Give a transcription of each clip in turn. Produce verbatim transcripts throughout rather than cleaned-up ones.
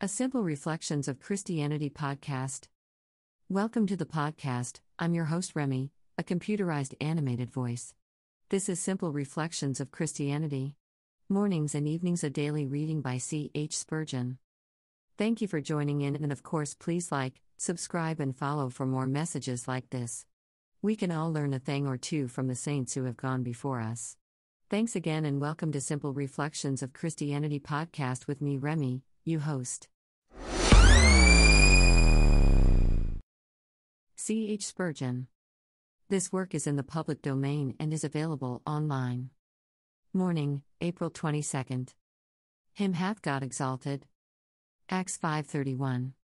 A Simple Reflections of Christianity podcast. Welcome to the podcast. I'm your host Remy, a computerized animated voice. This is Simple Reflections of Christianity. Mornings and evenings, a daily reading by C H Spurgeon. Thank you for joining in, and of course please like, subscribe and follow for more messages like this. We can all learn a thing or two from the saints who have gone before us. Thanks again and welcome to Simple Reflections of Christianity podcast with me Remy, you host. C H Spurgeon. This work is in the public domain and is available online. Morning, April twenty-second. Him hath God exalted. Acts five thirty-one.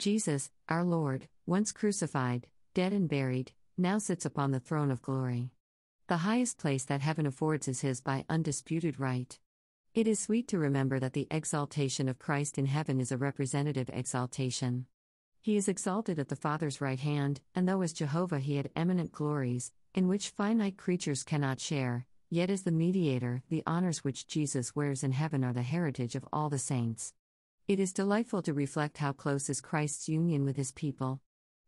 Jesus, our Lord, once crucified, dead and buried, now sits upon the throne of glory. The highest place that heaven affords is his by undisputed right. It is sweet to remember that the exaltation of Christ in heaven is a representative exaltation. He is exalted at the Father's right hand, and though as Jehovah he had eminent glories, in which finite creatures cannot share, yet as the mediator, the honors which Jesus wears in heaven are the heritage of all the saints. It is delightful to reflect how close is Christ's union with his people.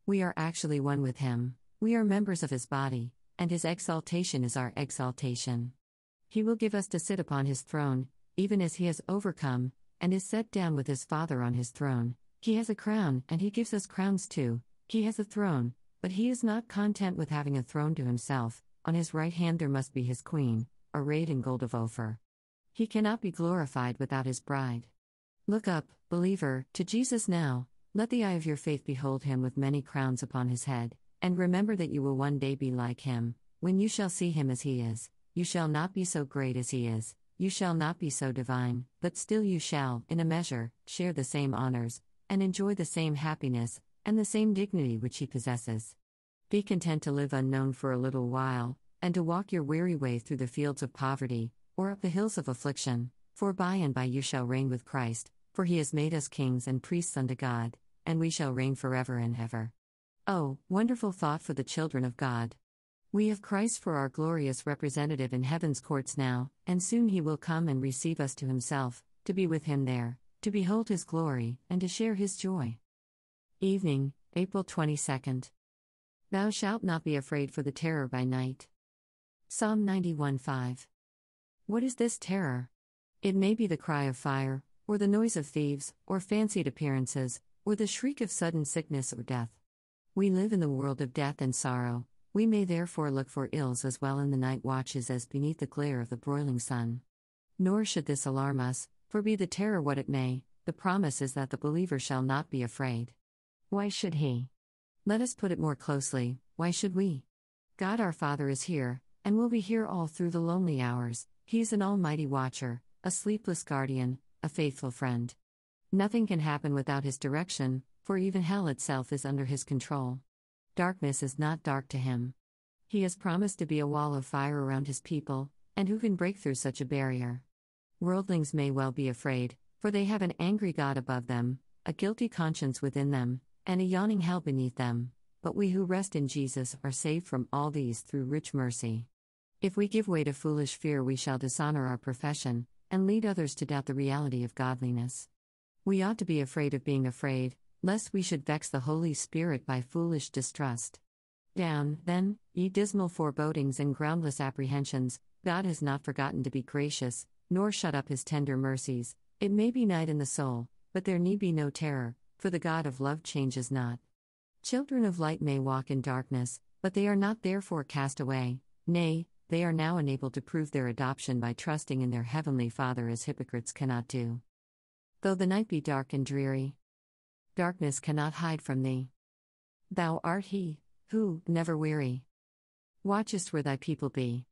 We are actually one with him, we are members of his body, and his exaltation is our exaltation. He will give us to sit upon his throne, even as he has overcome, and is set down with his Father on his throne. He has a crown, and he gives us crowns too. He has a throne, but he is not content with having a throne to himself. On his right hand there must be his queen, arrayed in gold of Ophir. He cannot be glorified without his bride. Look up, believer, to Jesus now. Let the eye of your faith behold him with many crowns upon his head, and remember that you will one day be like him, when you shall see him as he is. You shall not be so great as he is. You shall not be so divine, but still you shall, in a measure, share the same honors, and enjoy the same happiness, and the same dignity which he possesses. Be content to live unknown for a little while, and to walk your weary way through the fields of poverty, or up the hills of affliction, for by and by you shall reign with Christ, for he has made us kings and priests unto God, and we shall reign forever and ever. Oh, wonderful thought for the children of God! We have Christ for our glorious representative in heaven's courts now, and soon he will come and receive us to himself, to be with him there, to behold his glory, and to share his joy. Evening, April twenty-second. Thou shalt not be afraid for the terror by night. Psalm ninety-one five. What is this terror? It may be the cry of fire, or the noise of thieves, or fancied appearances, or the shriek of sudden sickness or death. We live in the world of death and sorrow. We may therefore look for ills as well in the night watches as beneath the glare of the broiling sun. Nor should this alarm us, for be the terror what it may, the promise is that the believer shall not be afraid. Why should he? Let us put it more closely, why should we? God our Father is here, and will be here all through the lonely hours. He is an almighty watcher, a sleepless guardian, a faithful friend. Nothing can happen without his direction, for even hell itself is under his control. Darkness is not dark to him. He has promised to be a wall of fire around his people, and who can break through such a barrier? Worldlings may well be afraid, for they have an angry God above them, a guilty conscience within them, and a yawning hell beneath them, but we who rest in Jesus are saved from all these through rich mercy. If we give way to foolish fear, we shall dishonor our profession, and lead others to doubt the reality of godliness. We ought to be afraid of being afraid, lest we should vex the Holy Spirit by foolish distrust. Down, then, ye dismal forebodings and groundless apprehensions. God has not forgotten to be gracious, nor shut up his tender mercies. It may be night in the soul, but there need be no terror, for the God of love changes not. Children of light may walk in darkness, but they are not therefore cast away. Nay, they are now enabled to prove their adoption by trusting in their heavenly Father as hypocrites cannot do. Though the night be dark and dreary, darkness cannot hide from thee. Thou art he, who, never weary, watchest where thy people be.